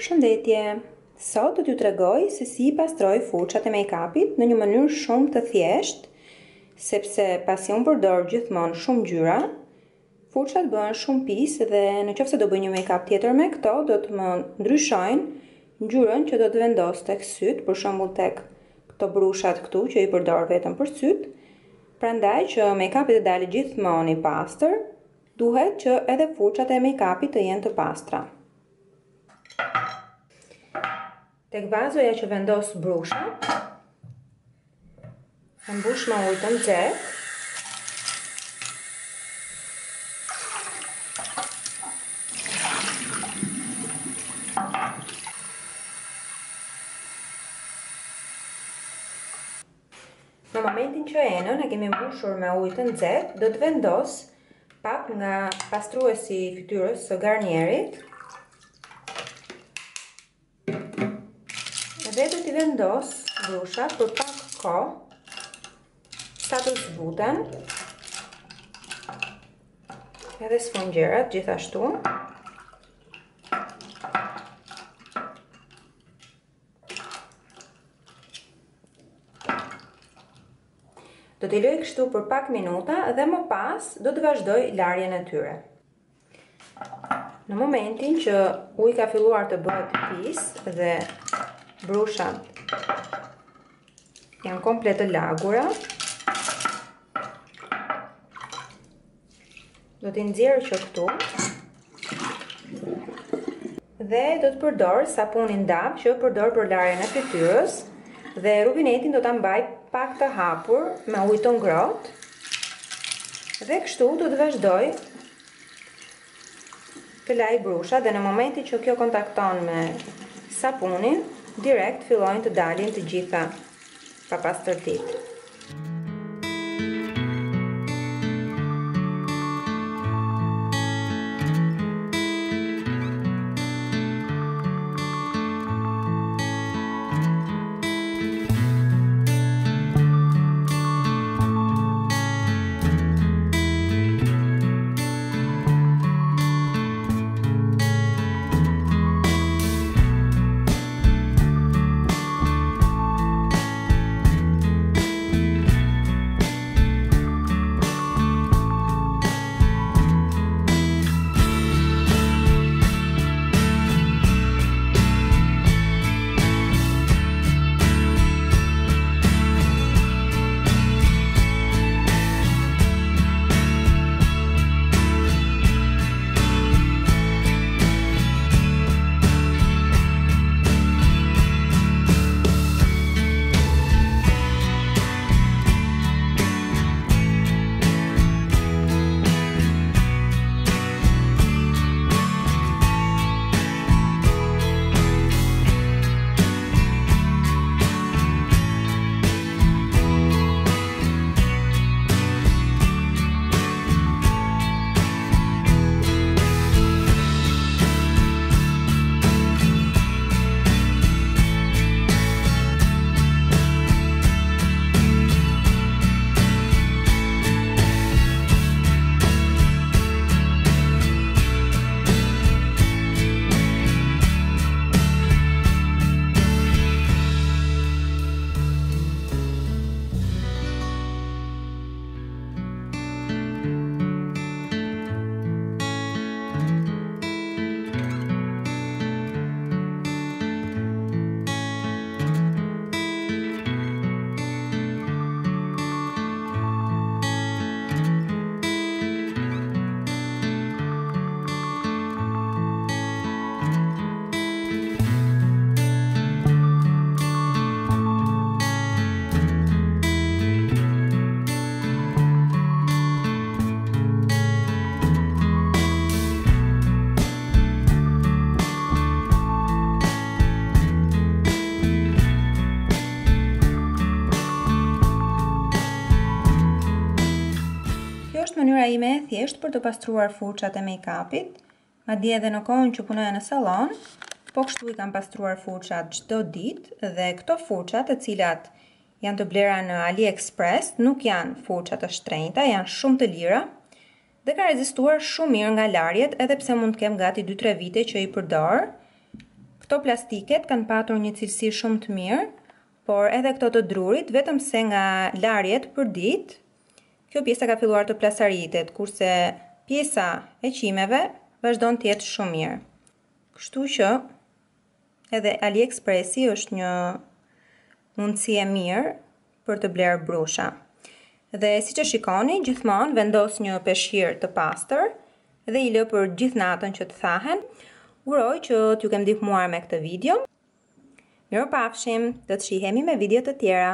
Përshëndetje! Sot do t'ju tregoj se si i pastroj fuçat e make-upit në një mënyrë shumë të thjeshtë, sepse pasi unë përdor gjithmonë shumë ngjyra, fuçat bëhen shumë pisë dhe nëse do bëj një make-up tjetër me këto, do të më ndryshojnë ngjyrën që do të vendos tek syt, për shembull tek këto brushat këtu që i përdor vetëm për syt. Prandaj që make-upi të dalë gjithmonë i pastër, duhet që edhe fuçat e make-upit të jenë të pastra. Tek vazoja që vendos brusha, e mbush me ujë të nxehtë. Në momentin që enën e kemi mbushur me ujë të nxehtë, do të vendos pak nga pastruesi i fytyrës së Garnierit. Dhe do t'i vendos brushat për pak kohë sa të zbuten, edhe sfungjerat gjithashtu. Do t'i loj kështu për pak minuta dhe më pas do të vazhdoj larjen e tyre. Në momentin që uji ka filluar të bëhet pisë dhe brushat janë komplet të lagura, do t'i nxjerr që këtu dhe do të përdor sapunin dab që përdor për larjen e fytyrës dhe rubinetin do ta mbaj pak të hapur me ujë të ngrohtë dhe kështu do të vazhdoj të laj brushat dhe në momentin që kjo kontakton me sapunin direkt fillojnë të dalin të gjitha papastërtitë. Mënyra ime e thjeshtë për të pastruar fuçat e make-upit, madje edhe në kohën që punoja në salon, po kështu i kam pastruar fuçat çdo ditë dhe këto fuçat, të cilat janë të blera në AliExpress, nuk janë fuçat të shtrenjta, janë shumë të lira dhe ka rezistuar shumë mirë nga larjet, edhe pse mund të kem gati 2-3 vite që i përdor. Këto plastiket kanë patur një cilësi shumë të mirë, por edhe këto të drurit, vetëm se nga larjet për ditë, kjo pjesa ka filluar të plasaritet, kurse pjesa e qimeve vazhdon të jetë shumë mirë. Kështu që edhe AliExpressi është një mundësi e mirë për të blerë brusha. Dhe si që shikoni, gjithmonë vendos një peshqir të pastër dhe i lë për gjithë natën që të thahen. Uroj që t'ju kem ndihmuar me këtë video. Mirupafshim, do të shihemi me video të tjera.